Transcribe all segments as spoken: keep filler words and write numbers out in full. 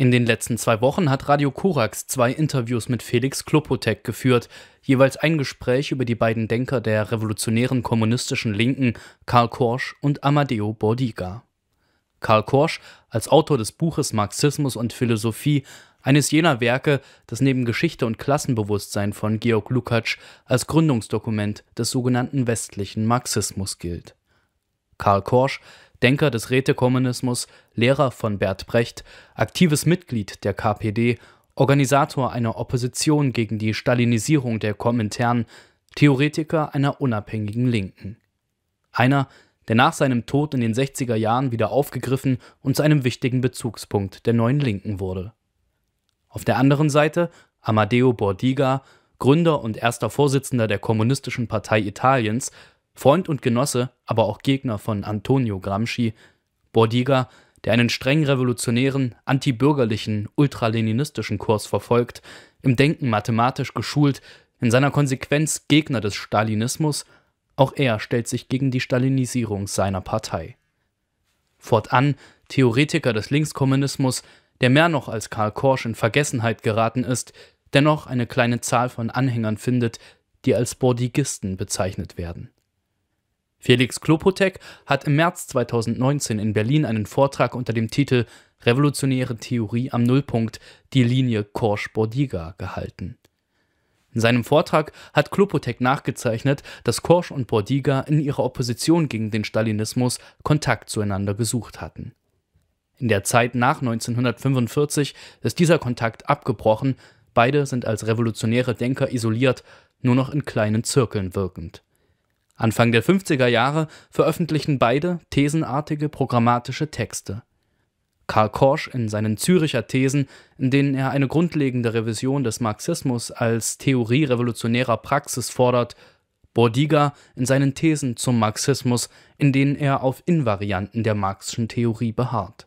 In den letzten zwei Wochen hat Radio Korax zwei Interviews mit Felix Klopotek geführt, jeweils ein Gespräch über die beiden Denker der revolutionären kommunistischen Linken, Karl Korsch und Amadeo Bordiga. Karl Korsch als Autor des Buches Marxismus und Philosophie, eines jener Werke, das neben Geschichte und Klassenbewusstsein von Georg Lukács als Gründungsdokument des sogenannten westlichen Marxismus gilt. Karl Korsch, Denker des Rätekommunismus, Lehrer von Bert Brecht, aktives Mitglied der K P D, Organisator einer Opposition gegen die Stalinisierung der Komintern, Theoretiker einer unabhängigen Linken. Einer, der nach seinem Tod in den sechziger Jahren wieder aufgegriffen und zu einem wichtigen Bezugspunkt der neuen Linken wurde. Auf der anderen Seite Amadeo Bordiga, Gründer und erster Vorsitzender der Kommunistischen Partei Italiens, Freund und Genosse, aber auch Gegner von Antonio Gramsci. Bordiga, der einen streng revolutionären, antibürgerlichen, ultraleninistischen Kurs verfolgt, im Denken mathematisch geschult, in seiner Konsequenz Gegner des Stalinismus, auch er stellt sich gegen die Stalinisierung seiner Partei. Fortan Theoretiker des Linkskommunismus, der mehr noch als Karl Korsch in Vergessenheit geraten ist, dennoch eine kleine Zahl von Anhängern findet, die als Bordigisten bezeichnet werden. Felix Klopotek hat im März zweitausendneunzehn in Berlin einen Vortrag unter dem Titel »Revolutionäre Theorie am Nullpunkt – Die Linie Korsch-Bordiga« gehalten. In seinem Vortrag hat Klopotek nachgezeichnet, dass Korsch und Bordiga in ihrer Opposition gegen den Stalinismus Kontakt zueinander gesucht hatten. In der Zeit nach neunzehnhundertfünfundvierzig ist dieser Kontakt abgebrochen, beide sind als revolutionäre Denker isoliert, nur noch in kleinen Zirkeln wirkend. Anfang der fünfziger Jahre veröffentlichen beide thesenartige programmatische Texte. Karl Korsch in seinen Züricher Thesen, in denen er eine grundlegende Revision des Marxismus als Theorie revolutionärer Praxis fordert, Bordiga in seinen Thesen zum Marxismus, in denen er auf Invarianten der marxischen Theorie beharrt.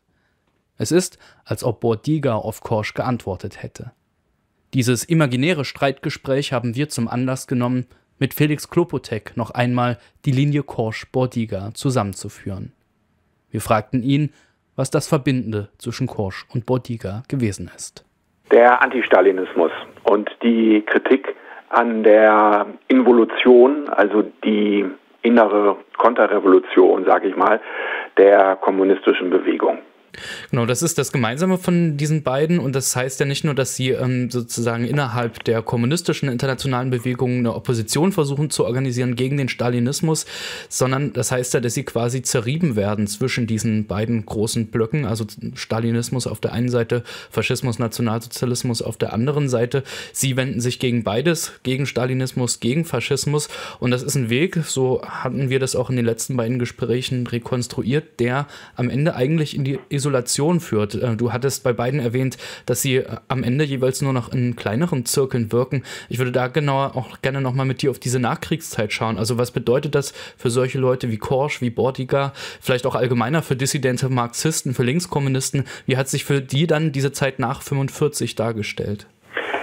Es ist, als ob Bordiga auf Korsch geantwortet hätte. Dieses imaginäre Streitgespräch haben wir zum Anlass genommen, mit Felix Klopotek noch einmal die Linie Korsch-Bordiga zusammenzuführen. Wir fragten ihn, was das Verbindende zwischen Korsch und Bordiga gewesen ist. Der Antistalinismus und die Kritik an der Involution, also die innere Konterrevolution, sage ich mal, der kommunistischen Bewegung. Genau, das ist das Gemeinsame von diesen beiden und das heißt ja nicht nur, dass sie ähm, sozusagen innerhalb der kommunistischen internationalen Bewegung eine Opposition versuchen zu organisieren gegen den Stalinismus, sondern das heißt ja, dass sie quasi zerrieben werden zwischen diesen beiden großen Blöcken, also Stalinismus auf der einen Seite, Faschismus, Nationalsozialismus auf der anderen Seite. Sie wenden sich gegen beides, gegen Stalinismus, gegen Faschismus und das ist ein Weg, so hatten wir das auch in den letzten beiden Gesprächen rekonstruiert, der am Ende eigentlich in die Isolation führt. Du hattest bei beiden erwähnt, dass sie am Ende jeweils nur noch in kleineren Zirkeln wirken. Ich würde da genauer auch gerne nochmal mit dir auf diese Nachkriegszeit schauen. Also was bedeutet das für solche Leute wie Korsch, wie Bordiga, vielleicht auch allgemeiner für dissidente Marxisten, für Linkskommunisten? Wie hat sich für die dann diese Zeit nach fünfundvierzig dargestellt?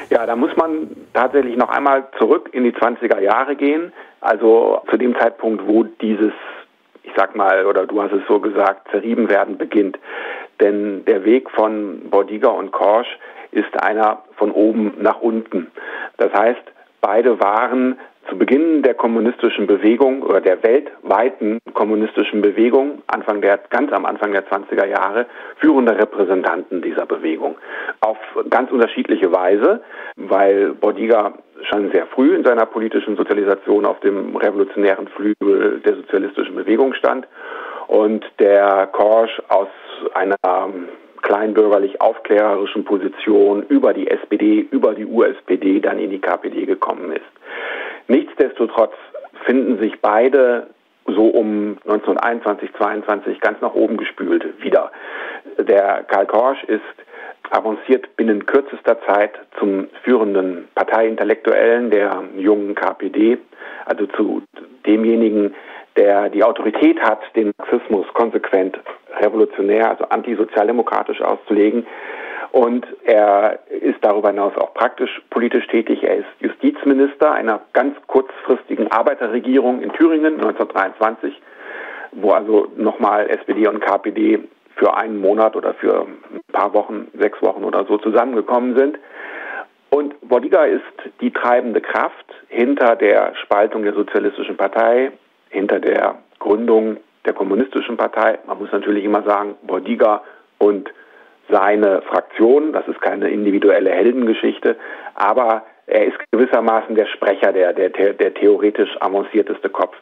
Ja, da muss man tatsächlich noch einmal zurück in die zwanziger Jahre gehen. Also zu dem Zeitpunkt, wo dieses, ich sag mal, oder du hast es so gesagt, zerrieben werden beginnt. Denn der Weg von Bordiga und Korsch ist einer von oben nach unten. Das heißt, beide waren zu Beginn der kommunistischen Bewegung oder der weltweiten kommunistischen Bewegung, Anfang der, ganz am Anfang der zwanziger Jahre, führende Repräsentanten dieser Bewegung. Auf ganz unterschiedliche Weise, weil Bordiga schon sehr früh in seiner politischen Sozialisation auf dem revolutionären Flügel der sozialistischen Bewegung stand und der Korsch aus einer kleinbürgerlich aufklärerischen Position über die S P D, über die U S P D dann in die K P D gekommen ist. Nichtsdestotrotz finden sich beide so um neunzehnhunderteinundzwanzig, zweiundzwanzig ganz nach oben gespült wieder. Der Karl Korsch ist avanciert binnen kürzester Zeit zum führenden Parteiintellektuellen der jungen K P D, also zu demjenigen, der die Autorität hat, den Marxismus konsequent revolutionär, also antisozialdemokratisch auszulegen. Und er ist darüber hinaus auch praktisch politisch tätig. Er ist Justizminister einer ganz kurzfristigen Arbeiterregierung in Thüringen neunzehnhundertdreiundzwanzig, wo also nochmal S P D und K P D für einen Monat oder für ein paar Wochen, sechs Wochen oder so zusammengekommen sind. Und Bordiga ist die treibende Kraft hinter der Spaltung der Sozialistischen Partei, hinter der Gründung der Kommunistischen Partei. Man muss natürlich immer sagen, Bordiga und seine Fraktion, das ist keine individuelle Heldengeschichte, aber er ist gewissermaßen der Sprecher, der, der, der theoretisch avancierteste Kopf.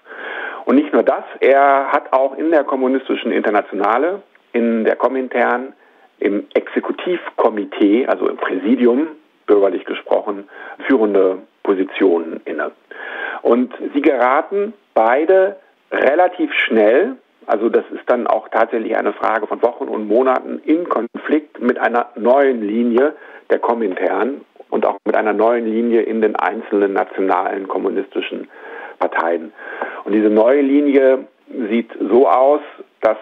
Und nicht nur das, er hat auch in der Kommunistischen Internationale, in der Komintern, im Exekutivkomitee, also im Präsidium, bürgerlich gesprochen, führende Positionen inne. Und sie geraten beide relativ schnell, also das ist dann auch tatsächlich eine Frage von Wochen und Monaten, in Konflikt mit einer neuen Linie der Komintern und auch mit einer neuen Linie in den einzelnen nationalen kommunistischen Parteien. Und diese neue Linie sieht so aus, dass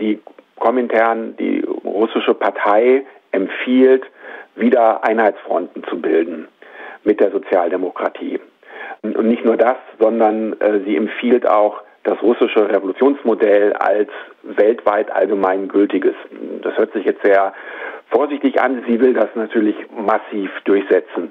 die Komintern, die russische Partei, empfiehlt, wieder Einheitsfronten zu bilden mit der Sozialdemokratie. Und nicht nur das, sondern äh, sie empfiehlt auch das russische Revolutionsmodell als weltweit allgemein gültiges. Das hört sich jetzt sehr vorsichtig an. Sie will das natürlich massiv durchsetzen.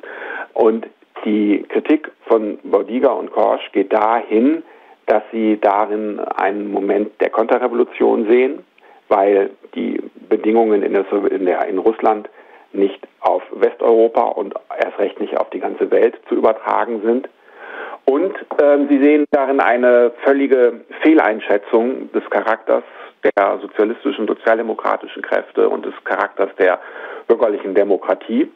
Und die Kritik von Bordiga und Korsch geht dahin, dass sie darin einen Moment der Konterrevolution sehen, weil die Bedingungen in, der, in, der, in Russland nicht auf Westeuropa und erst recht nicht auf die ganze Welt zu übertragen sind. Und ähm, sie sehen darin eine völlige Fehleinschätzung des Charakters der sozialistischen, sozialdemokratischen Kräfte und des Charakters der bürgerlichen Demokratie.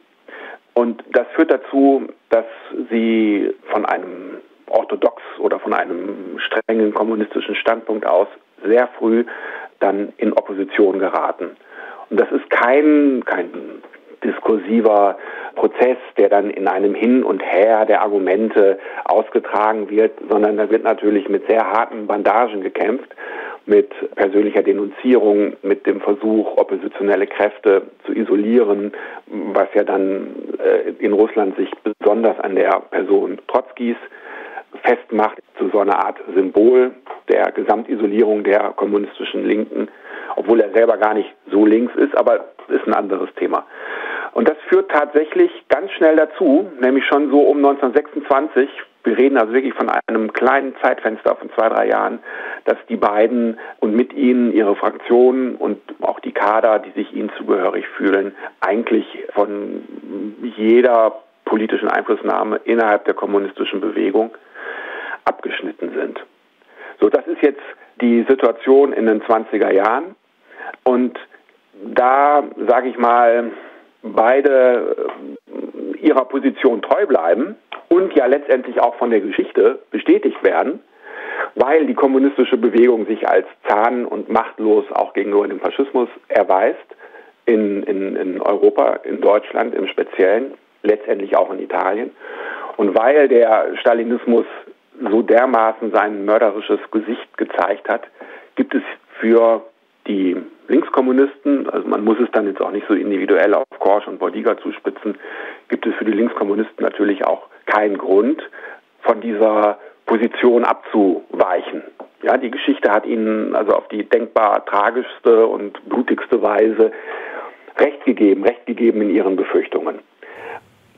Und das führt dazu, dass sie von einem orthodox oder von einem strengen kommunistischen Standpunkt aus sehr früh dann in Opposition geraten. Und das ist kein, kein diskursiver Prozess, der dann in einem Hin und Her der Argumente ausgetragen wird, sondern da wird natürlich mit sehr harten Bandagen gekämpft, mit persönlicher Denunzierung, mit dem Versuch, oppositionelle Kräfte zu isolieren, was ja dann in Russland sich besonders an der Person Trotzkis festmacht, zu so einer Art Symbol der Gesamtisolierung der kommunistischen Linken, obwohl er selber gar nicht so links ist, aber ist ein anderes Thema. Und das führt tatsächlich ganz schnell dazu, nämlich schon so um neunzehnhundertsechsundzwanzig, wir reden also wirklich von einem kleinen Zeitfenster von zwei, drei Jahren, dass die beiden und mit ihnen ihre Fraktionen und auch die Kader, die sich ihnen zugehörig fühlen, eigentlich von jeder politischen Einflussnahme innerhalb der kommunistischen Bewegung abgeschnitten sind. So, das ist jetzt die Situation in den zwanziger Jahren. Und da, sage ich mal, beide ihrer Position treu bleiben und ja letztendlich auch von der Geschichte bestätigt werden, weil die kommunistische Bewegung sich als zahn- und machtlos auch gegenüber dem Faschismus erweist, in, in, in Europa, in Deutschland im Speziellen, letztendlich auch in Italien. Und weil der Stalinismus so dermaßen sein mörderisches Gesicht gezeigt hat, gibt es für die Linkskommunisten, also man muss es dann jetzt auch nicht so individuell auf Korsch und Bordiga zuspitzen, gibt es für die Linkskommunisten natürlich auch keinen Grund, von dieser Position abzuweichen. Ja, die Geschichte hat ihnen also auf die denkbar tragischste und blutigste Weise Recht gegeben, Recht gegeben in ihren Befürchtungen.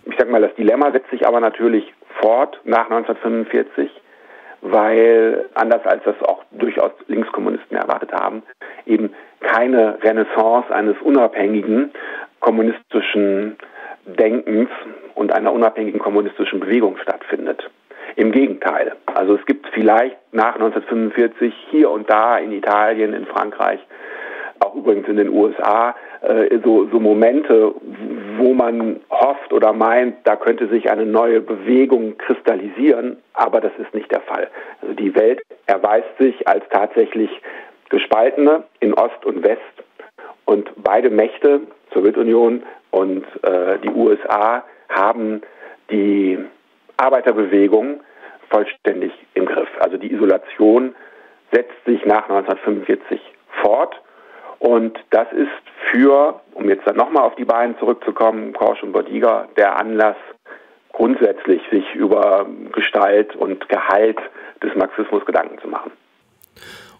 Ich sage mal, das Dilemma setzt sich aber natürlich fort nach neunzehnhundertfünfundvierzig, weil, anders als das auch durchaus Linkskommunisten erwartet haben, eben keine Renaissance eines unabhängigen kommunistischen Denkens und einer unabhängigen kommunistischen Bewegung stattfindet. Im Gegenteil, also es gibt vielleicht nach neunzehnhundertfünfundvierzig hier und da in Italien, in Frankreich, auch übrigens in den U S A, So, so Momente, wo man hofft oder meint, da könnte sich eine neue Bewegung kristallisieren, aber das ist nicht der Fall. Also die Welt erweist sich als tatsächlich gespaltene in Ost und West, und beide Mächte, Sowjetunion und äh, die U S A, haben die Arbeiterbewegung vollständig im Griff. Also die Isolation setzt sich nach neunzehnhundertfünfundvierzig fort. Und das ist für, um jetzt dann nochmal auf die beiden zurückzukommen, Korsch und Bordiga, der Anlass, grundsätzlich sich über Gestalt und Gehalt des Marxismus Gedanken zu machen.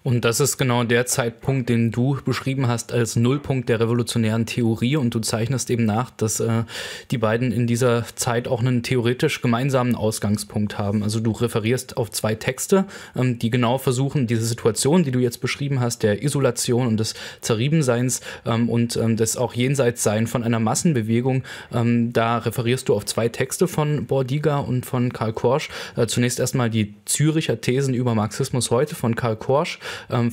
Und das ist genau der Zeitpunkt, den du beschrieben hast als Nullpunkt der revolutionären Theorie. Und du zeichnest eben nach, dass äh, die beiden in dieser Zeit auch einen theoretisch gemeinsamen Ausgangspunkt haben. Also du referierst auf zwei Texte, ähm, die genau versuchen, diese Situation, die du jetzt beschrieben hast, der Isolation und des Zerriebenseins ähm, und ähm, des auch Jenseitssein von einer Massenbewegung, ähm, da referierst du auf zwei Texte von Bordiga und von Karl Korsch. Äh, zunächst erstmal die Zürcher Thesen über Marxismus heute von Karl Korsch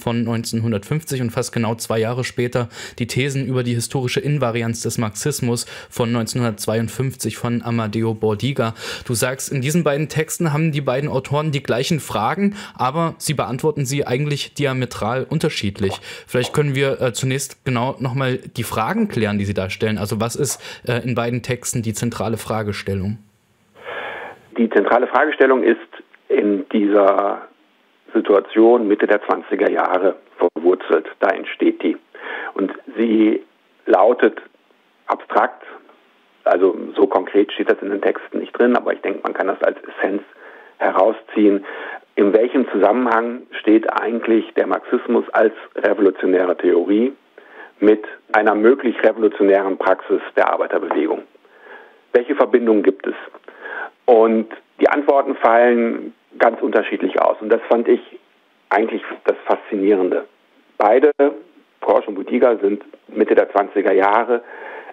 von neunzehnhundertfünfzig und fast genau zwei Jahre später die Thesen über die historische Invarianz des Marxismus von neunzehnhundertzweiundfünfzig von Amadeo Bordiga. Du sagst, in diesen beiden Texten haben die beiden Autoren die gleichen Fragen, aber sie beantworten sie eigentlich diametral unterschiedlich. Vielleicht können wir äh, zunächst genau nochmal die Fragen klären, die sie da stellen. Also was ist äh, in beiden Texten die zentrale Fragestellung? Die zentrale Fragestellung ist in dieser Situation Mitte der zwanziger Jahre verwurzelt, da entsteht die. Und sie lautet abstrakt, also so konkret steht das in den Texten nicht drin, aber ich denke, man kann das als Essenz herausziehen. In welchem Zusammenhang steht eigentlich der Marxismus als revolutionäre Theorie mit einer möglich revolutionären Praxis der Arbeiterbewegung? Welche Verbindung gibt es? Und die Antworten fallen ganz unterschiedlich aus. Und das fand ich eigentlich das Faszinierende. Beide, Korsch und Bordiga, sind Mitte der zwanziger Jahre.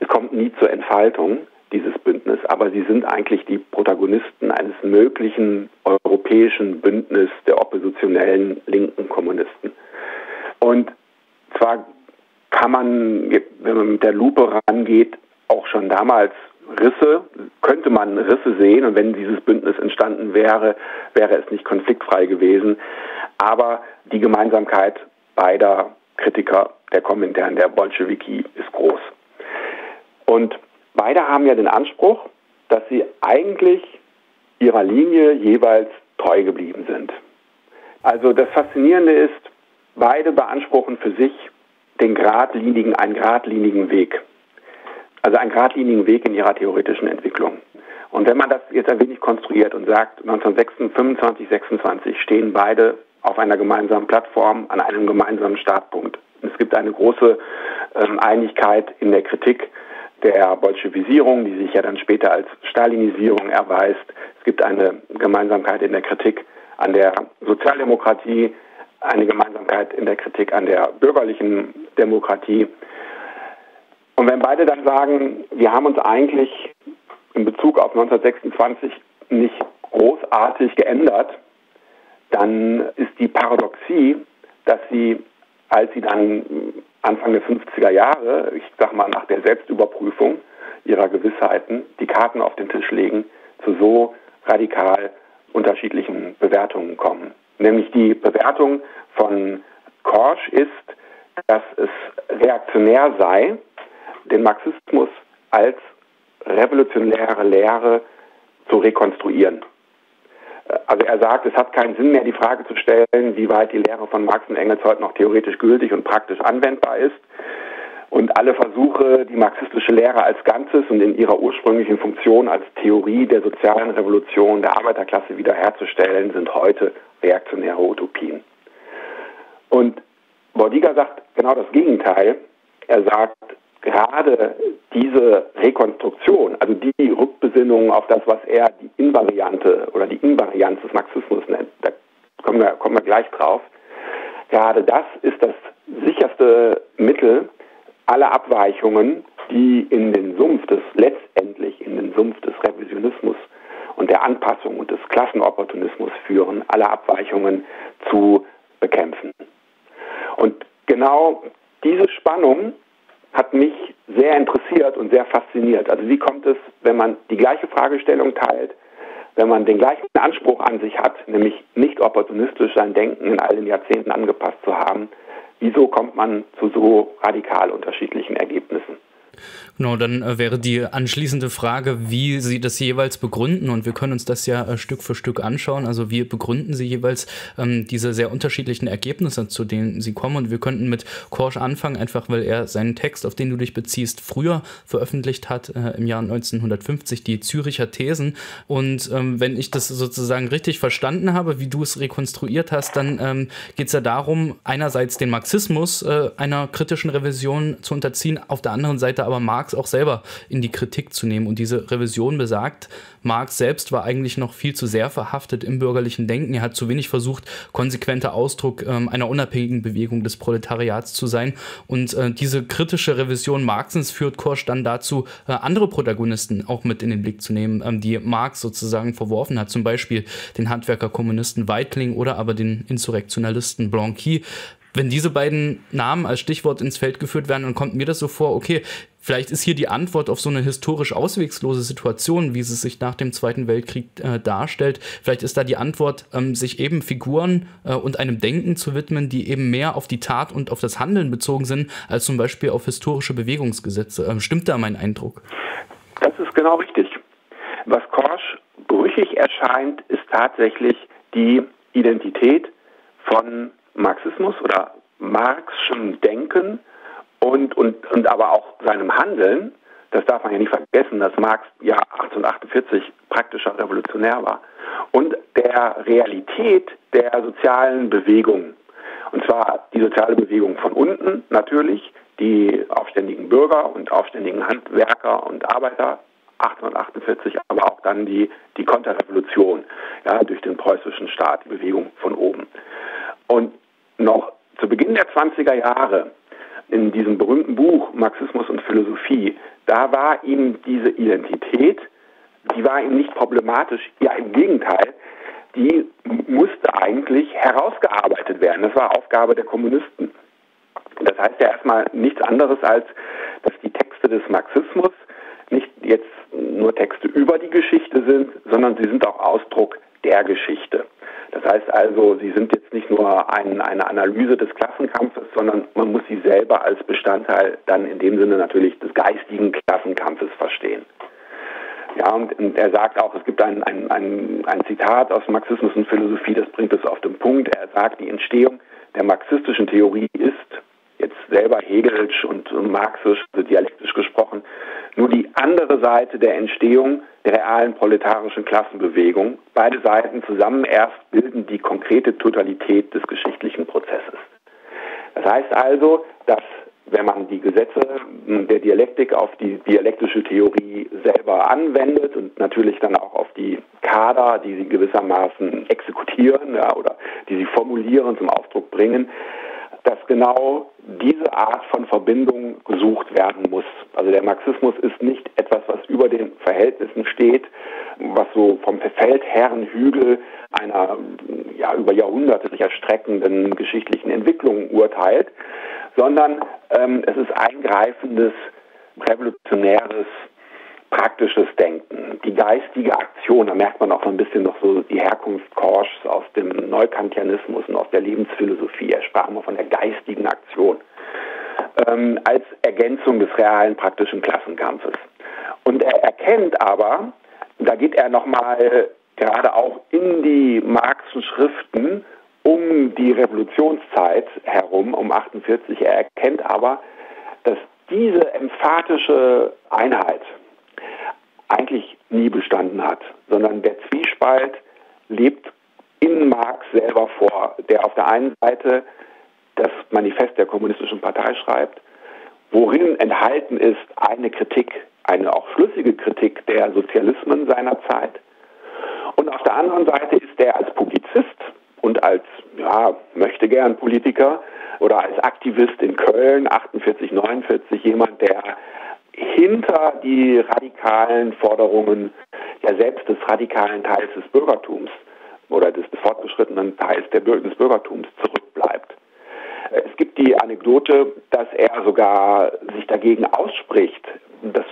Es kommt nie zur Entfaltung dieses Bündnisses, aber sie sind eigentlich die Protagonisten eines möglichen europäischen Bündnisses der oppositionellen linken Kommunisten. Und zwar kann man, wenn man mit der Lupe rangeht, auch schon damals Risse, könnte man Risse sehen, und wenn dieses Bündnis entstanden wäre, wäre es nicht konfliktfrei gewesen. Aber die Gemeinsamkeit beider Kritiker der Komintern, der Bolschewiki, ist groß. Und beide haben ja den Anspruch, dass sie eigentlich ihrer Linie jeweils treu geblieben sind. Also das Faszinierende ist, beide beanspruchen für sich den geradlinigen, einen geradlinigen Weg. Also einen geradlinigen Weg in ihrer theoretischen Entwicklung. Und wenn man das jetzt ein wenig konstruiert und sagt, neunzehnhundertfünfundzwanzig, sechsundzwanzig stehen beide auf einer gemeinsamen Plattform, an einem gemeinsamen Startpunkt. Und es gibt eine große ähm, Einigkeit in der Kritik der Bolschewisierung, die sich ja dann später als Stalinisierung erweist. Es gibt eine Gemeinsamkeit in der Kritik an der Sozialdemokratie, eine Gemeinsamkeit in der Kritik an der bürgerlichen Demokratie. Und wenn beide dann sagen, wir haben uns eigentlich in Bezug auf neunzehnhundertsechsundzwanzig nicht großartig geändert, dann ist die Paradoxie, dass sie, als sie dann Anfang der fünfziger Jahre, ich sag mal nach der Selbstüberprüfung ihrer Gewissheiten, die Karten auf den Tisch legen, zu so radikal unterschiedlichen Bewertungen kommen. Nämlich die Bewertung von Korsch ist, dass es reaktionär sei, den Marxismus als revolutionäre Lehre zu rekonstruieren. Also er sagt, es hat keinen Sinn mehr, die Frage zu stellen, wie weit die Lehre von Marx und Engels heute noch theoretisch gültig und praktisch anwendbar ist. Und alle Versuche, die marxistische Lehre als Ganzes und in ihrer ursprünglichen Funktion als Theorie der sozialen Revolution der Arbeiterklasse wiederherzustellen, sind heute reaktionäre Utopien. Und Bordiga sagt genau das Gegenteil. Er sagt, gerade diese Rekonstruktion, also die Rückbesinnung auf das, was er die Invariante oder die Invarianz des Marxismus nennt, da kommen wir, kommen wir gleich drauf, gerade das ist das sicherste Mittel, alle Abweichungen, die in den Sumpf des, letztendlich in den Sumpf des Revisionismus und der Anpassung und des Klassenopportunismus führen, alle Abweichungen zu bekämpfen. Und genau diese Spannung hat mich sehr interessiert und sehr fasziniert. Also wie kommt es, wenn man die gleiche Fragestellung teilt, wenn man den gleichen Anspruch an sich hat, nämlich nicht opportunistisch sein Denken in all den Jahrzehnten angepasst zu haben, wieso kommt man zu so radikal unterschiedlichen Ergebnissen? Genau, dann äh, wäre die anschließende Frage, wie Sie das jeweils begründen, und wir können uns das ja äh, Stück für Stück anschauen. Also wie begründen Sie jeweils ähm, diese sehr unterschiedlichen Ergebnisse, zu denen Sie kommen, und wir könnten mit Korsch anfangen, einfach weil er seinen Text, auf den du dich beziehst, früher veröffentlicht hat, äh, im Jahr neunzehnhundertfünfzig, die Zürcher Thesen, und ähm, wenn ich das sozusagen richtig verstanden habe, wie du es rekonstruiert hast, dann ähm, geht es ja darum, einerseits den Marxismus äh, einer kritischen Revision zu unterziehen, auf der anderen Seite aber Marx auch selber in die Kritik zu nehmen. Und diese Revision besagt, Marx selbst war eigentlich noch viel zu sehr verhaftet im bürgerlichen Denken. Er hat zu wenig versucht, konsequenter Ausdruck ähm, einer unabhängigen Bewegung des Proletariats zu sein. Und äh, diese kritische Revision Marxens führt Korsch dann dazu, äh, andere Protagonisten auch mit in den Blick zu nehmen, ähm, die Marx sozusagen verworfen hat. Zum Beispiel den Handwerkerkommunisten Weitling oder aber den Insurrektionalisten Blanqui. Wenn diese beiden Namen als Stichwort ins Feld geführt werden, dann kommt mir das so vor, okay, vielleicht ist hier die Antwort auf so eine historisch auswegslose Situation, wie sie sich nach dem Zweiten Weltkrieg äh, darstellt. Vielleicht ist da die Antwort, ähm, sich eben Figuren äh, und einem Denken zu widmen, die eben mehr auf die Tat und auf das Handeln bezogen sind, als zum Beispiel auf historische Bewegungsgesetze. Ähm, stimmt da mein Eindruck? Das ist genau richtig. Was Korsch brüchig erscheint, ist tatsächlich die Identität von Marxismus oder marxschem Denken und, und, und aber auch seinem Handeln. Das darf man ja nicht vergessen, dass Marx ja achtzehnhundertachtundvierzig praktischer Revolutionär war. Und der Realität der sozialen Bewegung. Und zwar die soziale Bewegung von unten natürlich, die aufständigen Bürger und aufständigen Handwerker und Arbeiter achtzehnhundertachtundvierzig, aber auch dann die, die Konterrevolution, ja, durch den preußischen Staat, die Bewegung von oben. Und noch zu Beginn der zwanziger Jahre, in diesem berühmten Buch Marxismus und Philosophie, da war ihm diese Identität, die war ihm nicht problematisch, ja im Gegenteil, die musste eigentlich herausgearbeitet werden. Das war Aufgabe der Kommunisten. Das heißt ja erstmal nichts anderes, als dass die Texte des Marxismus nicht jetzt nur Texte über die Geschichte sind, sondern sie sind auch Ausdruck der Geschichte. Das heißt also, sie sind jetzt nicht nur ein, eine Analyse des Klassenkampfes, sondern man muss sie selber als Bestandteil dann in dem Sinne natürlich des geistigen Klassenkampfes verstehen. Ja, und, und er sagt auch, es gibt ein, ein, ein, ein Zitat aus Marxismus und Philosophie, das bringt es auf den Punkt. Er sagt, die Entstehung der marxistischen Theorie ist, jetzt selber hegelsch und marxisch, also dialektisch gesprochen, nur die andere Seite der Entstehung der realen proletarischen Klassenbewegung. Beide Seiten zusammen erst bilden die konkrete Totalität des geschichtlichen Prozesses. Das heißt also, dass, wenn man die Gesetze der Dialektik auf die dialektische Theorie selber anwendet und natürlich dann auch auf die Kader, die sie gewissermaßen exekutieren, ja, oder die sie formulieren, zum Ausdruck bringen, dass genau diese Art von Verbindung gesucht werden muss. Also der Marxismus ist nicht etwas, was über den Verhältnissen steht, was so vom Feldherrenhügel einer ja, über Jahrhunderte sich erstreckenden geschichtlichen Entwicklung urteilt, sondern ähm, es ist eingreifendes, revolutionäres, praktisches Denken, die geistige Aktion. Da merkt man auch so ein bisschen noch so die Herkunft Korschs aus dem Neukantianismus und aus der Lebensphilosophie. Er sprach immer von der geistigen Aktion ähm, als Ergänzung des realen praktischen Klassenkampfes. Und er erkennt aber, da geht er nochmal gerade auch in die Marxischen Schriften um die Revolutionszeit herum, um achtundvierzig, er erkennt aber, dass diese emphatische Einheit eigentlich nie bestanden hat, sondern der Zwiespalt lebt in Marx selber vor, der auf der einen Seite das Manifest der Kommunistischen Partei schreibt, worin enthalten ist eine Kritik, eine auch schlüssige Kritik der Sozialismen seiner Zeit, und auf der anderen Seite ist er als Publizist und als, ja, möchte gern Politiker oder als Aktivist in Köln achtundvierzig, neunundvierzig jemand, der hinter die radikalen Forderungen, ja selbst des radikalen Teils des Bürgertums oder des fortgeschrittenen Teils der, des Bürgertums zurückbleibt. Es gibt die Anekdote, dass er sogar sich dagegen ausspricht. Das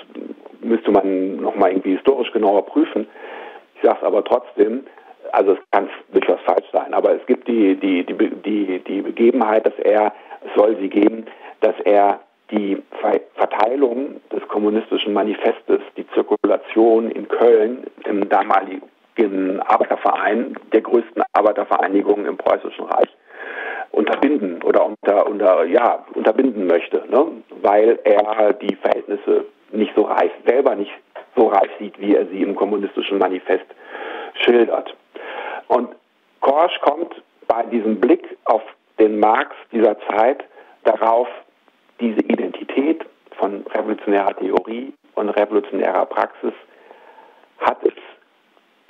müsste man nochmal irgendwie historisch genauer prüfen. Ich sage es aber trotzdem, also es kann durchaus falsch sein, aber es gibt die, die, die, die, die Begebenheit, dass er, es soll sie geben, dass er die Verteilung des kommunistischen Manifestes, die Zirkulation in Köln im damaligen Arbeiterverein, der größten Arbeitervereinigung im Preußischen Reich, unterbinden oder unter, unter, ja, unterbinden möchte, ne? Weil er die Verhältnisse nicht so reif, selber nicht so reif sieht, wie er sie im kommunistischen Manifest schildert. Und Korsch kommt bei diesem Blick auf den Marx dieser Zeit darauf, diese Identität von revolutionärer Theorie und revolutionärer Praxis hat es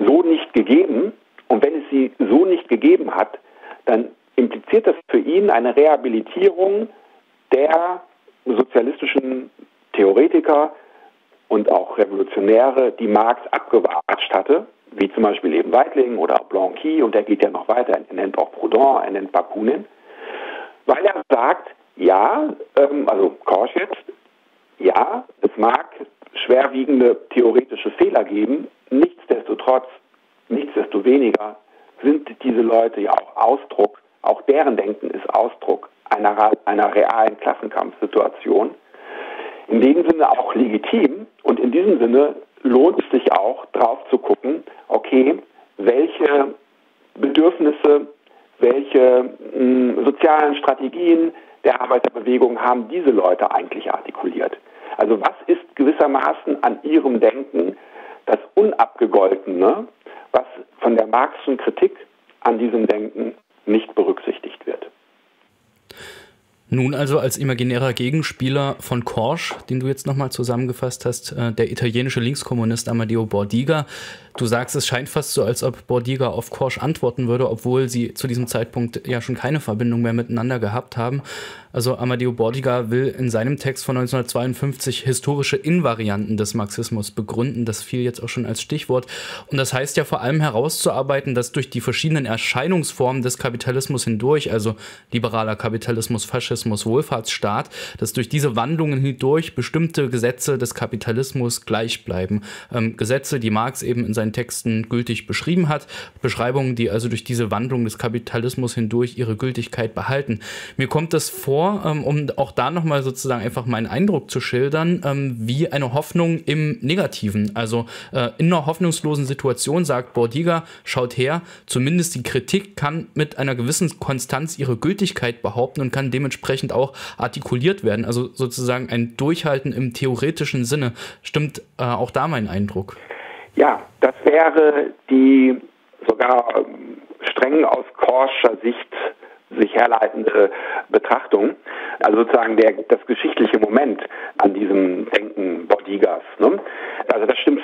so nicht gegeben. Und wenn es sie so nicht gegeben hat, dann impliziert das für ihn eine Rehabilitierung der sozialistischen Theoretiker und auch Revolutionäre, die Marx abgewatscht hatte, wie zum Beispiel eben Weitling oder Blanqui, und er geht ja noch weiter, er nennt auch Proudhon, er nennt Bakunin, weil er sagt, ja, ähm, also Korsch jetzt, ja, es mag schwerwiegende theoretische Fehler geben, nichtsdestotrotz, nichtsdestoweniger sind diese Leute ja auch Ausdruck, auch deren Denken ist Ausdruck einer, einer realen Klassenkampfsituation, in dem Sinne auch legitim, und in diesem Sinne lohnt es sich auch, drauf zu gucken, okay, welche Bedürfnisse, welche mh, sozialen Strategien der Arbeiterbewegung haben diese Leute eigentlich artikuliert. Also was ist gewissermaßen an ihrem Denken das Unabgegoltene, was von der marxischen Kritik an diesem Denken nicht berücksichtigt wird. Nun also als imaginärer Gegenspieler von Korsch, den du jetzt nochmal zusammengefasst hast, der italienische Linkskommunist Amadeo Bordiga. Du sagst, es scheint fast so, als ob Bordiga auf Korsch antworten würde, obwohl sie zu diesem Zeitpunkt ja schon keine Verbindung mehr miteinander gehabt haben. Also Amadeo Bordiga will in seinem Text von neunzehnhundertzweiundfünfzig historische Invarianten des Marxismus begründen. Das fiel jetzt auch schon als Stichwort. Und das heißt ja vor allem herauszuarbeiten, dass durch die verschiedenen Erscheinungsformen des Kapitalismus hindurch, also liberaler Kapitalismus, Faschismus, Wohlfahrtsstaat, dass durch diese Wandlungen hindurch bestimmte Gesetze des Kapitalismus gleich bleiben. Ähm, Gesetze, die Marx eben in seinen Texten gültig beschrieben hat, Beschreibungen, die also durch diese Wandlung des Kapitalismus hindurch ihre Gültigkeit behalten. Mir kommt das vor, ähm, um auch da nochmal sozusagen einfach meinen Eindruck zu schildern, ähm, wie eine Hoffnung im Negativen. Also äh, in einer hoffnungslosen Situation, sagt Bordiga, schaut her, zumindest die Kritik kann mit einer gewissen Konstanz ihre Gültigkeit behaupten und kann dementsprechend auch artikuliert werden, also sozusagen ein Durchhalten im theoretischen Sinne. Stimmt äh, auch da mein Eindruck? Ja, das wäre die sogar streng aus Korscher Sicht sich herleitende Betrachtung, also sozusagen der, das geschichtliche Moment an diesem Denken Bordigas, ne? Also das stimmt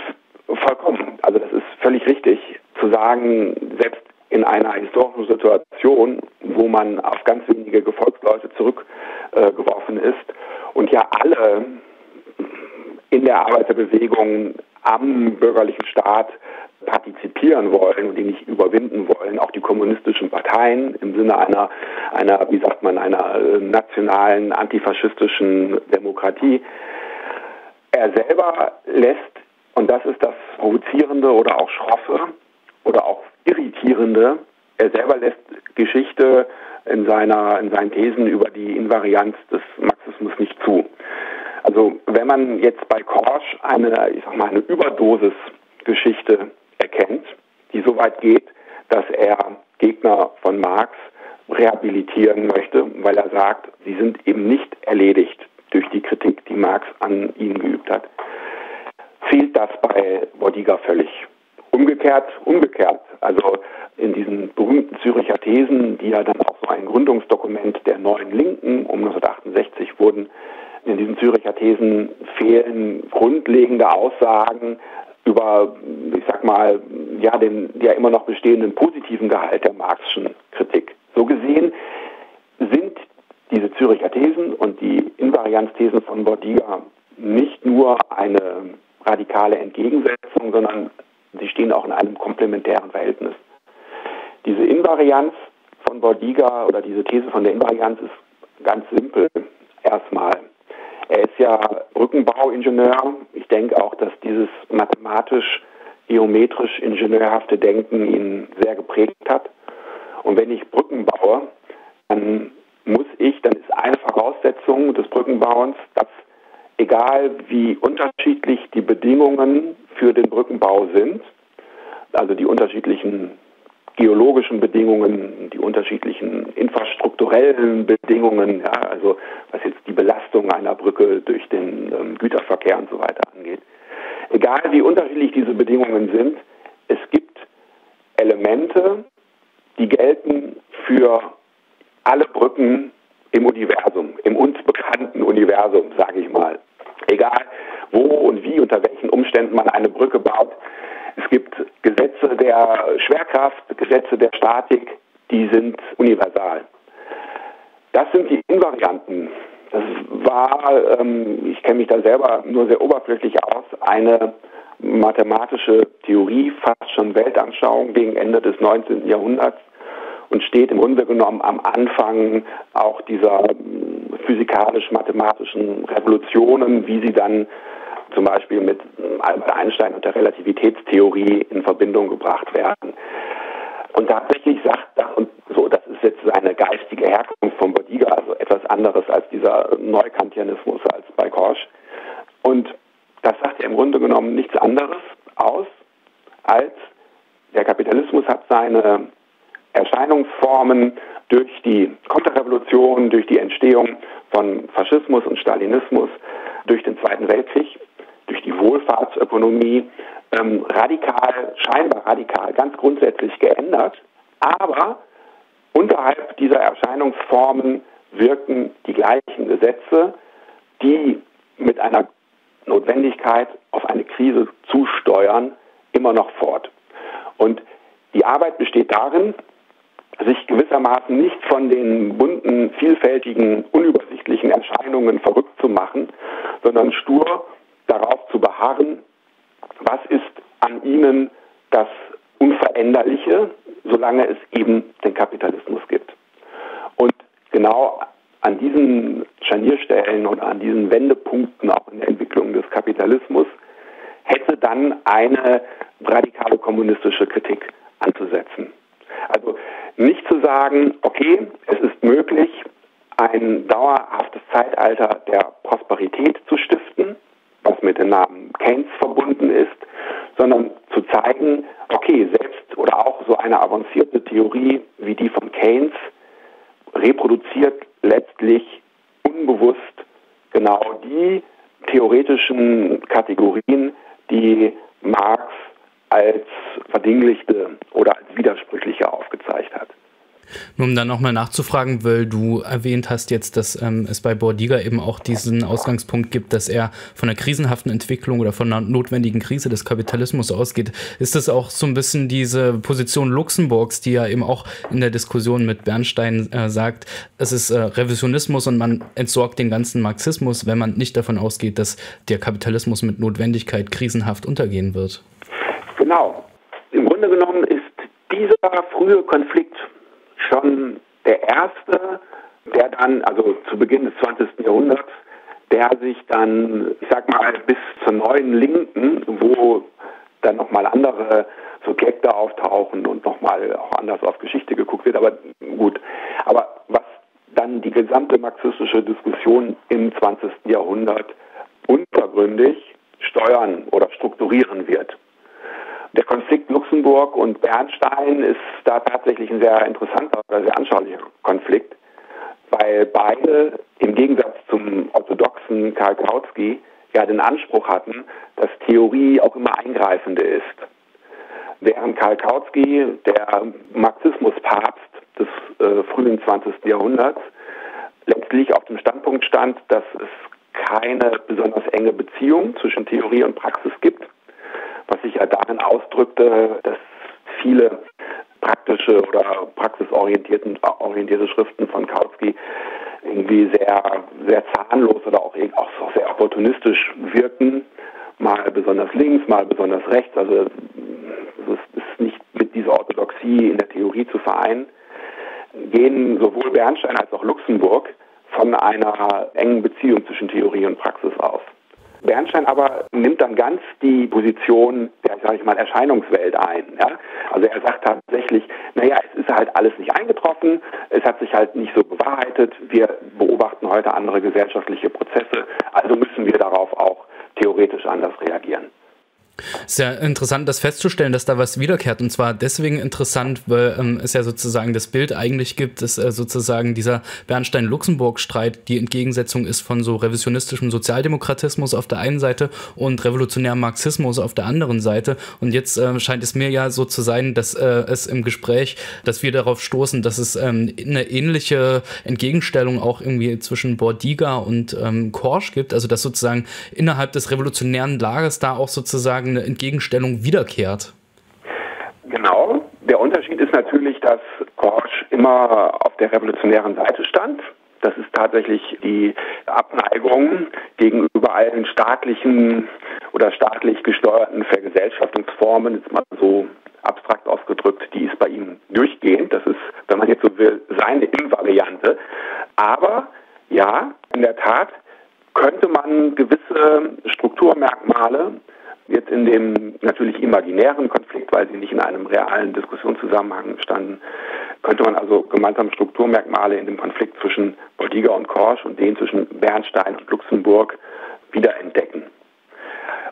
vollkommen, also das ist völlig richtig zu sagen, selbst in einer historischen Situation, wo man auf ganz wenige Gefolgsleute zurückgeworfen äh, ist und ja alle in der Arbeiterbewegung am bürgerlichen Staat partizipieren wollen und ihn nicht überwinden wollen, auch die kommunistischen Parteien im Sinne einer, einer wie sagt man, einer nationalen, antifaschistischen Demokratie. Er selber lässt, und das ist das Provozierende oder auch Schroffe oder auch Irritierende, er selber lässt Geschichte in, seiner, in seinen Thesen über die Invarianz des Marxismus nicht zu. Also wenn man jetzt bei Korsch eine, ich sag mal, eine Überdosis-Geschichte erkennt, die so weit geht, dass er Gegner von Marx rehabilitieren möchte, weil er sagt, sie sind eben nicht erledigt durch die Kritik, die Marx an ihnen geübt hat, fehlt das bei Bordiga völlig. Umgekehrt, umgekehrt, also in diesen berühmten Zürcher Thesen, die ja dann auch so ein Gründungsdokument der Neuen Linken um neunzehnhundertachtundsechzig wurden, in diesen Zürcher Thesen fehlen grundlegende Aussagen über, ich sag mal, ja, den ja immer noch bestehenden positiven Gehalt der marxischen Kritik. So gesehen sind diese Zürcher Thesen und die Invarianzthesen von Bordiga nicht nur eine radikale Entgegensetzung, sondern sie stehen auch in einem komplementären Verhältnis. Diese Invarianz von Bordiga oder diese These von der Invarianz ist ganz simpel erstmal. Er ist ja Brückenbauingenieur. Ich denke auch, dass dieses mathematisch-geometrisch-ingenieurhafte Denken ihn sehr geprägt hat. Und wenn ich Brücken baue, dann muss ich, dann ist eine Voraussetzung des Brückenbauens, dass egal wie unterschiedlich die Bedingungen für den Brückenbau sind, also die unterschiedlichen geologischen Bedingungen, die unterschiedlichen infrastrukturellen Bedingungen, ja, also was jetzt die Belastung einer Brücke durch den ähm, Güterverkehr und so weiter angeht, egal wie unterschiedlich diese Bedingungen sind, es gibt Elemente, die gelten für alle Brücken im Universum, im uns bekannten Universum, sage ich mal. Egal wo und wie, unter welchen Umständen man eine Brücke baut, es gibt Gesetze der Schwerkraft, Gesetze der Statik, die sind universal. Das sind die Invarianten. Das war, ähm, ich kenne mich da selber nur sehr oberflächlich aus, eine mathematische Theorie, fast schon Weltanschauung gegen Ende des neunzehnten Jahrhunderts und steht im Grunde genommen am Anfang auch dieser physikalisch-mathematischen Revolutionen, wie sie dann zum Beispiel mit Albert Einstein und der Relativitätstheorie in Verbindung gebracht werden. Und tatsächlich sagt das, und so, das ist jetzt seine geistige Herkunft von Bordiga, also etwas anderes als dieser Neukantianismus als bei Korsch. Und das sagt ja im Grunde genommen nichts anderes aus, als der Kapitalismus hat seine Erscheinungsformen durch die Konterrevolution, durch die Entstehung von Faschismus und Stalinismus, durch den Zweiten Weltkrieg, durch die Wohlfahrtsökonomie ähm, radikal, scheinbar radikal, ganz grundsätzlich geändert. Aber unterhalb dieser Erscheinungsformen wirken die gleichen Gesetze, die mit einer Notwendigkeit auf eine Krise zusteuern, immer noch fort. Und die Arbeit besteht darin, sich gewissermaßen nicht von den bunten, vielfältigen, unübersichtlichen Erscheinungen verrückt zu machen, sondern stur darauf zu beharren, was ist an ihnen das Unveränderliche, solange es eben den Kapitalismus gibt. Und genau an diesen Scharnierstellen und an diesen Wendepunkten auch in der Entwicklung des Kapitalismus hätte dann eine radikale kommunistische Kritik anzusetzen. Also nicht zu sagen, okay, es ist möglich, ein dauerhaftes Zeitalter der Prosperität zu stiften, was mit dem Namen Keynes verbunden ist, sondern zu zeigen, okay, selbst oder auch so eine avancierte Theorie wie die von Keynes reproduziert letztlich unbewusst genau die theoretischen Kategorien, die Marx als verdinglichte oder als widersprüchliche aufgezeigt hat. Nur um dann nochmal nachzufragen, weil du erwähnt hast jetzt, dass ähm, es bei Bordiga eben auch diesen Ausgangspunkt gibt, dass er von einer krisenhaften Entwicklung oder von einer notwendigen Krise des Kapitalismus ausgeht. Ist das auch so ein bisschen diese Position Luxemburgs, die ja eben auch in der Diskussion mit Bernstein äh, sagt, es ist äh, Revisionismus und man entsorgt den ganzen Marxismus, wenn man nicht davon ausgeht, dass der Kapitalismus mit Notwendigkeit krisenhaft untergehen wird? Genau. Im Grunde genommen ist dieser frühe Konflikt schon der erste, der dann, also zu Beginn des zwanzigsten Jahrhunderts, der sich dann, ich sag mal, bis zur neuen Linken, wo dann nochmal andere Subjekte auftauchen und nochmal auch anders auf Geschichte geguckt wird, aber gut. Aber was dann die gesamte marxistische Diskussion im zwanzigsten Jahrhundert untergründig steuern oder strukturieren wird. Der Konflikt Luxemburg und Bernstein ist da tatsächlich ein sehr interessanter oder sehr anschaulicher Konflikt, weil beide im Gegensatz zum orthodoxen Karl Kautsky ja den Anspruch hatten, dass Theorie auch immer eingreifende ist. Während Karl Kautsky, der Marxismuspapst des äh, frühen zwanzigsten Jahrhunderts, letztlich auf dem Standpunkt stand, dass es keine besonders enge Beziehung zwischen Theorie und Praxis gibt, was sich ja darin ausdrückte, dass viele praktische oder praxisorientierte Schriften von Kautsky irgendwie sehr, sehr zahnlos oder auch, auch sehr opportunistisch wirken, mal besonders links, mal besonders rechts, also es ist nicht mit dieser Orthodoxie in der Theorie zu vereinen, gehen sowohl Bernstein als auch Luxemburg von einer engen Beziehung zwischen Theorie und Praxis aus. Bernstein aber nimmt dann ganz die Position der, sage ich mal, Erscheinungswelt ein. Ja? Also er sagt tatsächlich, naja, es ist halt alles nicht eingetroffen, es hat sich halt nicht so bewahrheitet, wir beobachten heute andere gesellschaftliche Prozesse, also müssen wir darauf auch theoretisch anders reagieren. Sehr interessant, das festzustellen, dass da was wiederkehrt, und zwar deswegen interessant, weil ähm, es ja sozusagen das Bild eigentlich gibt, dass äh, sozusagen dieser Bernstein-Luxemburg-Streit die Entgegensetzung ist von so revisionistischem Sozialdemokratismus auf der einen Seite und revolutionärem Marxismus auf der anderen Seite, und jetzt äh, scheint es mir ja so zu sein, dass äh, es im Gespräch, dass wir darauf stoßen, dass es ähm, eine ähnliche Entgegenstellung auch irgendwie zwischen Bordiga und ähm, Korsch gibt, also dass sozusagen innerhalb des revolutionären Lagers da auch sozusagen eine Entgegenstellung wiederkehrt. Genau. Der Unterschied ist natürlich, dass Korsch immer auf der revolutionären Seite stand. Das ist tatsächlich die Abneigung gegenüber allen staatlichen oder staatlich gesteuerten Vergesellschaftungsformen, jetzt mal so abstrakt ausgedrückt, die ist bei ihm durchgehend. Das ist, wenn man jetzt so will, seine Invariante. Aber ja, in der Tat könnte man gewisse Strukturmerkmale jetzt in dem natürlich imaginären Konflikt, weil sie nicht in einem realen Diskussionszusammenhang standen, könnte man also gemeinsame Strukturmerkmale in dem Konflikt zwischen Bordiga und Korsch und den zwischen Bernstein und Luxemburg wiederentdecken.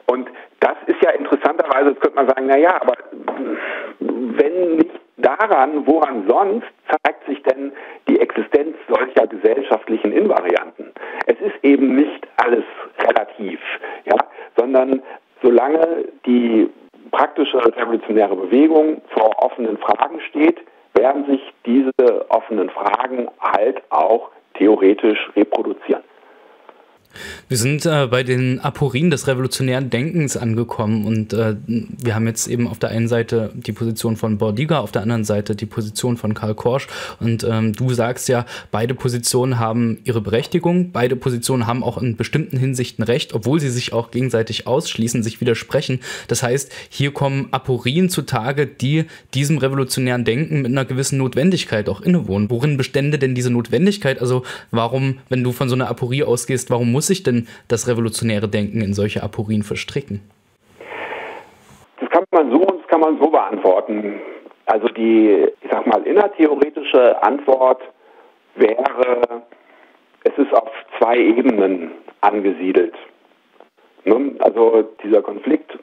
Und das ist ja interessanterweise, jetzt könnte man sagen, naja, aber wenn nicht daran, woran sonst zeigt sich denn die Existenz solcher gesellschaftlichen Invarianten? Es ist eben nicht alles relativ, ja, sondern solange die praktische revolutionäre Bewegung vor offenen Fragen steht, werden sich diese offenen Fragen halt auch theoretisch reproduzieren. Wir sind äh, bei den Aporien des revolutionären Denkens angekommen, und äh, wir haben jetzt eben auf der einen Seite die Position von Bordiga, auf der anderen Seite die Position von Karl Korsch, und ähm, du sagst ja, beide Positionen haben ihre Berechtigung, beide Positionen haben auch in bestimmten Hinsichten Recht, obwohl sie sich auch gegenseitig ausschließen, sich widersprechen. Das heißt, hier kommen Aporien zutage, die diesem revolutionären Denken mit einer gewissen Notwendigkeit auch innewohnen. Worin bestände denn diese Notwendigkeit? Also warum, wenn du von so einer Aporie ausgehst, warum muss Muss sich denn das revolutionäre Denken in solche Aporien verstricken? Das kann man so und das kann man so beantworten. Also die, ich sag mal, innertheoretische Antwort wäre, es ist auf zwei Ebenen angesiedelt. Also dieser Konflikt,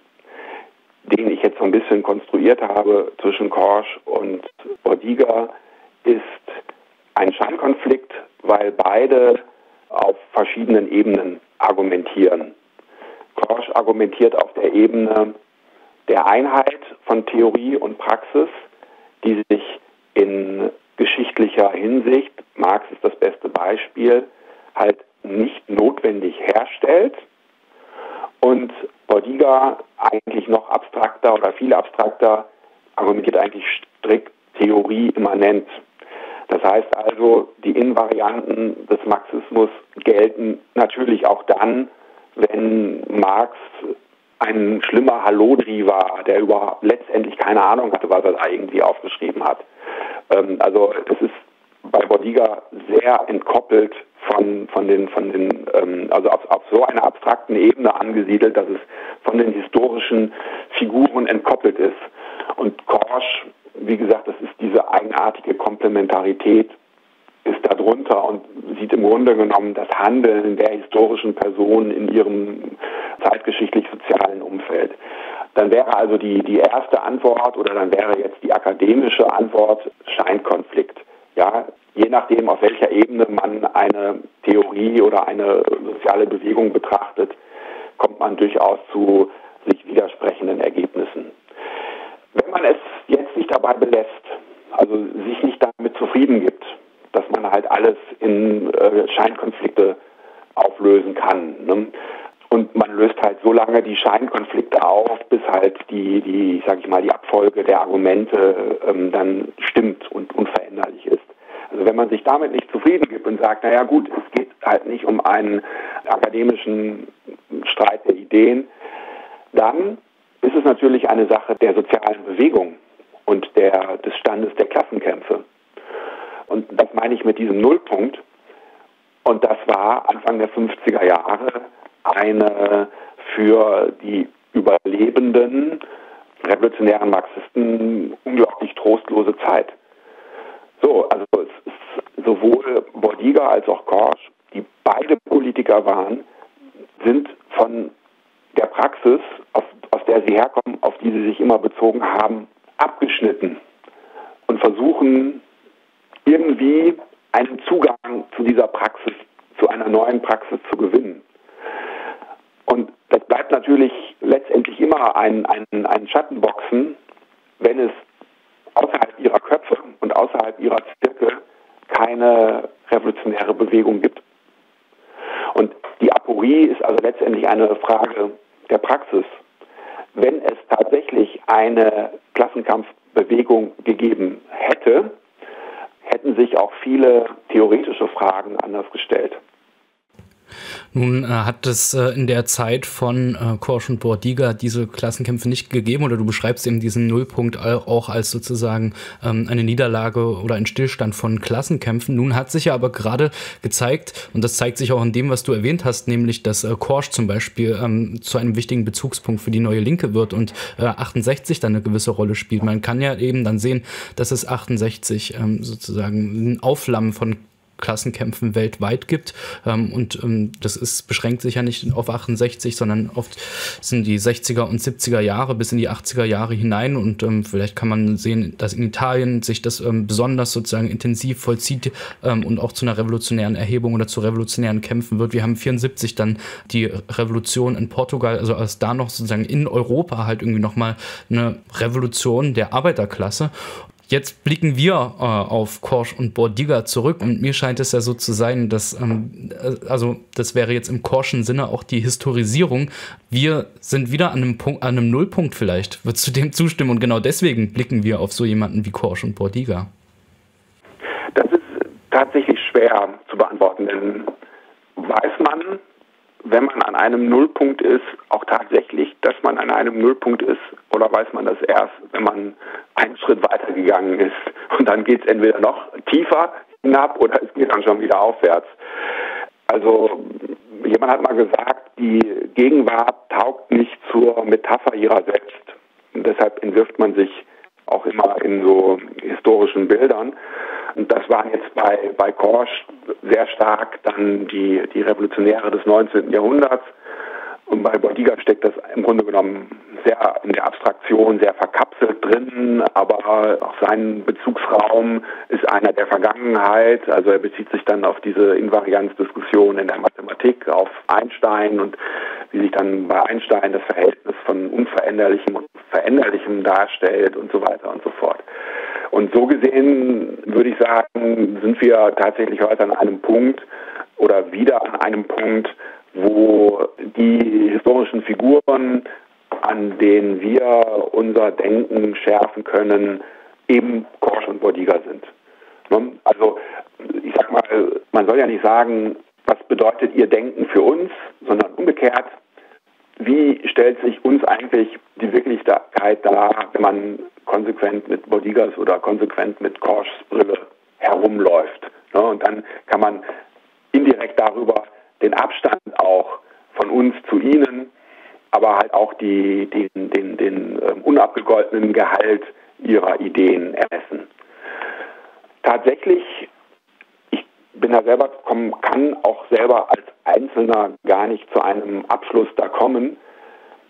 den ich jetzt so ein bisschen konstruiert habe zwischen Korsch und Bordiga, ist ein Scheinkonflikt, weil beide auf verschiedenen Ebenen argumentieren. Korsch argumentiert auf der Ebene der Einheit von Theorie und Praxis, die sich in geschichtlicher Hinsicht, Marx ist das beste Beispiel, halt nicht notwendig herstellt, und Bordiga eigentlich noch abstrakter oder viel abstrakter argumentiert eigentlich strikt theorieimmanent. Das heißt also, die Invarianten des Marxismus gelten natürlich auch dann, wenn Marx ein schlimmer Hallodri war, der überhaupt letztendlich keine Ahnung hatte, was er da irgendwie aufgeschrieben hat. Also es ist bei Bordiga sehr entkoppelt von, von den, von den also auf, auf so einer abstrakten Ebene angesiedelt, dass es von den historischen Figuren entkoppelt ist. Und Korsch, wie gesagt, das ist diese eigenartige Komplementarität, ist darunter und sieht im Grunde genommen das Handeln der historischen Personen in ihrem zeitgeschichtlich-sozialen Umfeld. Dann wäre also die, die erste Antwort, oder dann wäre jetzt die akademische Antwort, Scheinkonflikt. Ja, je nachdem, auf welcher Ebene man eine Theorie oder eine soziale Bewegung betrachtet, kommt man durchaus zu sich widersprechenden Ergebnissen. Wenn man es jetzt nicht dabei belässt, also sich nicht damit zufrieden gibt, dass man halt alles in äh, Scheinkonflikte auflösen kann, ne? Und man löst halt so lange die Scheinkonflikte auf, bis halt die, die sage ich mal, die Abfolge der Argumente ähm, dann stimmt und unveränderlich ist. Also wenn man sich damit nicht zufrieden gibt und sagt, naja gut, es geht halt nicht um einen akademischen Streit der Ideen, dann ist es natürlich eine Sache der sozialen Bewegung und der, des Standes der Klassenkämpfe. Und das meine ich mit diesem Nullpunkt. Und das war Anfang der fünfziger Jahre eine für die überlebenden revolutionären Marxisten unglaublich trostlose Zeit. So, also es ist sowohl Bordiga als auch Korsch, die beide Politiker waren, sind von der Praxis, auf, aus der sie herkommen, auf die sie sich immer bezogen haben, abgeschnitten und versuchen irgendwie einen Zugang zu dieser Praxis, zu einer neuen Praxis zu gewinnen. Und das bleibt natürlich letztendlich immer ein, ein, ein Schattenboxen, wenn es außerhalb ihrer Köpfe und außerhalb ihrer Zirkel keine revolutionäre Bewegung gibt. Und die Aporie ist also letztendlich eine Frage der Praxis. Wenn es tatsächlich eine Klassenkampfbewegung gegeben hätte, hätten sich auch viele theoretische Fragen anders gestellt. Nun äh, hat es äh, in der Zeit von äh, Korsch und Bordiga diese Klassenkämpfe nicht gegeben, oder du beschreibst eben diesen Nullpunkt auch als sozusagen ähm, eine Niederlage oder ein Stillstand von Klassenkämpfen. Nun hat sich ja aber gerade gezeigt, und das zeigt sich auch in dem, was du erwähnt hast, nämlich dass äh, Korsch zum Beispiel ähm, zu einem wichtigen Bezugspunkt für die Neue Linke wird und äh, achtundsechzig dann eine gewisse Rolle spielt. Man kann ja eben dann sehen, dass es achtundsechzig ähm, sozusagen ein Aufflammen von Klassenkämpfen weltweit gibt, und das ist, beschränkt sich ja nicht auf achtundsechzig, sondern oft sind die sechziger und siebziger Jahre bis in die achtziger Jahre hinein, und vielleicht kann man sehen, dass in Italien sich das besonders sozusagen intensiv vollzieht und auch zu einer revolutionären Erhebung oder zu revolutionären Kämpfen wird. Wir haben vierundsiebzig dann die Revolution in Portugal, also als da noch sozusagen in Europa halt irgendwie nochmal eine Revolution der Arbeiterklasse. Jetzt blicken wir äh, auf Korsch und Bordiga zurück, und mir scheint es ja so zu sein, dass, ähm, also das wäre jetzt im Korschen Sinne auch die Historisierung, wir sind wieder an einem, Punkt, an einem Nullpunkt vielleicht. Würdest du dem zustimmen? Und genau deswegen blicken wir auf so jemanden wie Korsch und Bordiga. Das ist tatsächlich schwer zu beantworten, denn weiß man, wenn man an einem Nullpunkt ist, auch tatsächlich, dass man an einem Nullpunkt ist, oder weiß man das erst, wenn man einen Schritt weiter gegangen ist? Und dann geht es entweder noch tiefer hinab oder es geht dann schon wieder aufwärts. Also jemand hat mal gesagt, die Gegenwart taugt nicht zur Metapher ihrer selbst. Und deshalb entwirft man sich auch immer in so historischen Bildern. Und das waren jetzt bei, bei Korsch sehr stark dann die, die Revolutionäre des neunzehnten Jahrhunderts. Und bei Bordiga steckt das im Grunde genommen sehr in der Abstraktion, sehr verkapselt drin, aber auch sein Bezugsraum ist einer der Vergangenheit. Also er bezieht sich dann auf diese Invarianzdiskussion in der Mathematik, auf Einstein und wie sich dann bei Einstein das Verhältnis von Unveränderlichem und Veränderlichem darstellt und so weiter und so fort. Und so gesehen würde ich sagen, sind wir tatsächlich heute an einem Punkt oder wieder an einem Punkt, wo die historischen Figuren, an denen wir unser Denken schärfen können, eben Korsch und Bordiga sind. Also ich sag mal, man soll ja nicht sagen, was bedeutet ihr Denken für uns, sondern umgekehrt, wie stellt sich uns eigentlich die Wirklichkeit dar, wenn man konsequent mit Bordigas oder konsequent mit Korschs Brille herumläuft. Und dann kann man indirekt darüber den Abstand auch von uns zu ihnen, aber halt auch die, den, den, den unabgegoltenen Gehalt ihrer Ideen ermessen. Tatsächlich, ich bin da selber gekommen, kann auch selber als Einzelner gar nicht zu einem Abschluss da kommen.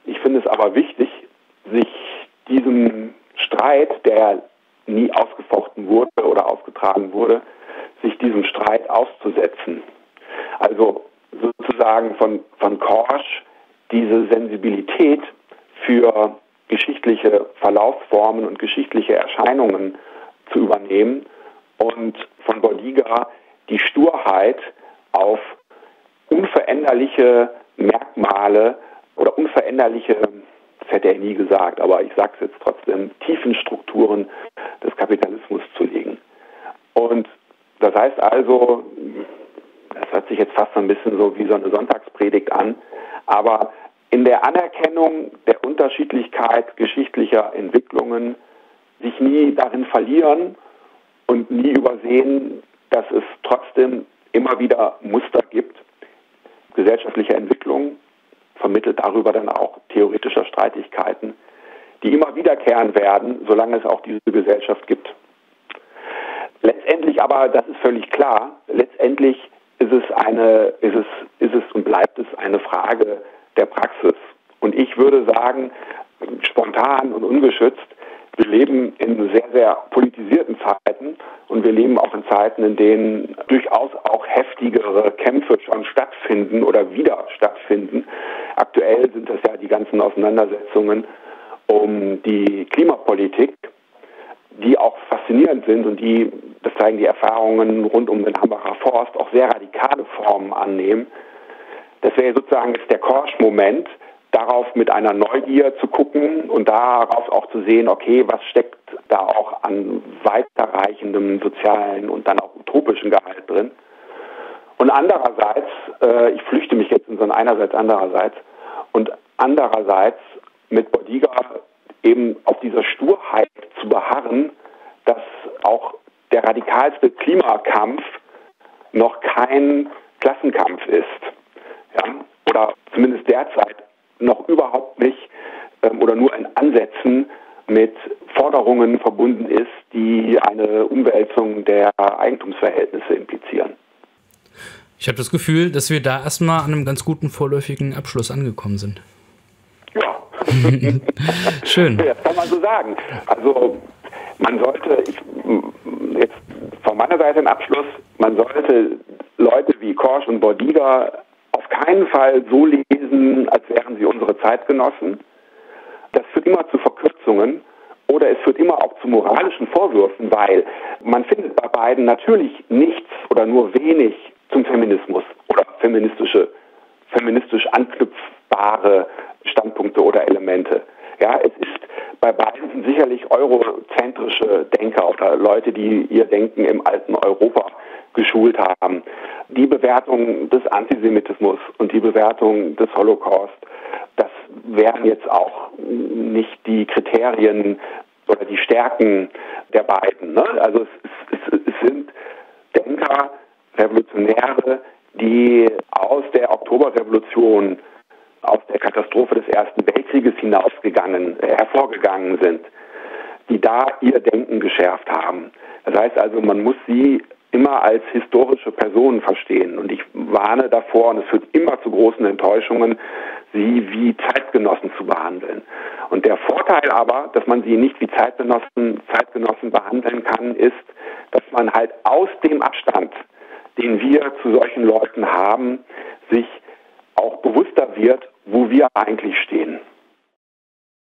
Ich finde es aber wichtig, sich diesem Streit, der nie ausgefochten wurde oder ausgetragen wurde, sich diesem Streit auszusetzen. Also sozusagen von, von Korsch diese Sensibilität für geschichtliche Verlaufsformen und geschichtliche Erscheinungen zu übernehmen und von Bordiga die Sturheit auf unveränderliche Merkmale oder unveränderliche, das hätte er nie gesagt, aber ich sage es jetzt trotzdem, tiefen Strukturen des Kapitalismus zu legen. Und das heißt also, das hört sich jetzt fast so ein bisschen so wie so eine Sonntagspredigt an, aber in der Anerkennung der Unterschiedlichkeit geschichtlicher Entwicklungen sich nie darin verlieren und nie übersehen, dass es trotzdem immer wieder Muster gibt, gesellschaftlicher Entwicklung, vermittelt darüber dann auch theoretischer Streitigkeiten, die immer wiederkehren werden, solange es auch diese Gesellschaft gibt. Letztendlich natürlich, aber das ist völlig klar, letztendlich ist es eine, ist es, ist es und bleibt es eine Frage der Praxis. Und ich würde sagen, spontan und ungeschützt, wir leben in sehr, sehr politisierten Zeiten und wir leben auch in Zeiten, in denen durchaus auch heftigere Kämpfe schon stattfinden oder wieder stattfinden. Aktuell sind das ja die ganzen Auseinandersetzungen um die Klimapolitik, die auch faszinierend sind und die, das zeigen die Erfahrungen rund um den Hambacher Forst, auch sehr radikale Formen annehmen. Das wäre sozusagen jetzt der Korsch-Moment, darauf mit einer Neugier zu gucken und darauf auch zu sehen, okay, was steckt da auch an weiterreichendem sozialen und dann auch utopischen Gehalt drin. Und andererseits, äh, ich flüchte mich jetzt in so ein einerseits, andererseits, und andererseits mit Bordiga eben auf dieser Sturheit zu beharren, dass auch der radikalste Klimakampf noch kein Klassenkampf ist. Ja? Oder zumindest derzeit noch überhaupt nicht ähm, oder nur in Ansätzen mit Forderungen verbunden ist, die eine Umwälzung der Eigentumsverhältnisse implizieren. Ich habe das Gefühl, dass wir da erstmal an einem ganz guten vorläufigen Abschluss angekommen sind. Ja. Schön. Das kann man so sagen. Also man sollte, ich, jetzt von meiner Seite ein Abschluss, man sollte Leute wie Korsch und Bordiga auf keinen Fall so lesen, als wären sie unsere Zeitgenossen. Das führt immer zu Verkürzungen oder es führt immer auch zu moralischen Vorwürfen, weil man findet bei beiden natürlich nichts oder nur wenig zum Feminismus oder feministische, feministisch anknüpfbare Standpunkte oder Elemente. Ja, es ist bei beiden sind sicherlich eurozentrische Denker oder Leute, die ihr Denken im alten Europa geschult haben. Die Bewertung des Antisemitismus und die Bewertung des Holocaust, das wären jetzt auch nicht die Kriterien oder die Stärken der beiden. Ne? Also es, es, es sind Denker, Revolutionäre, die aus der Oktoberrevolution, aus der Katastrophe des Ersten Weltkrieges hinausgegangen, äh, hervorgegangen sind, die da ihr Denken geschärft haben. Das heißt also, man muss sie immer als historische Personen verstehen. Und ich warne davor, und es führt immer zu großen Enttäuschungen, sie wie Zeitgenossen zu behandeln. Und der Vorteil aber, dass man sie nicht wie Zeitgenossen, Zeitgenossen behandeln kann, ist, dass man halt aus dem Abstand, den wir zu solchen Leuten haben, sich auch bewusster wird, wo wir eigentlich stehen.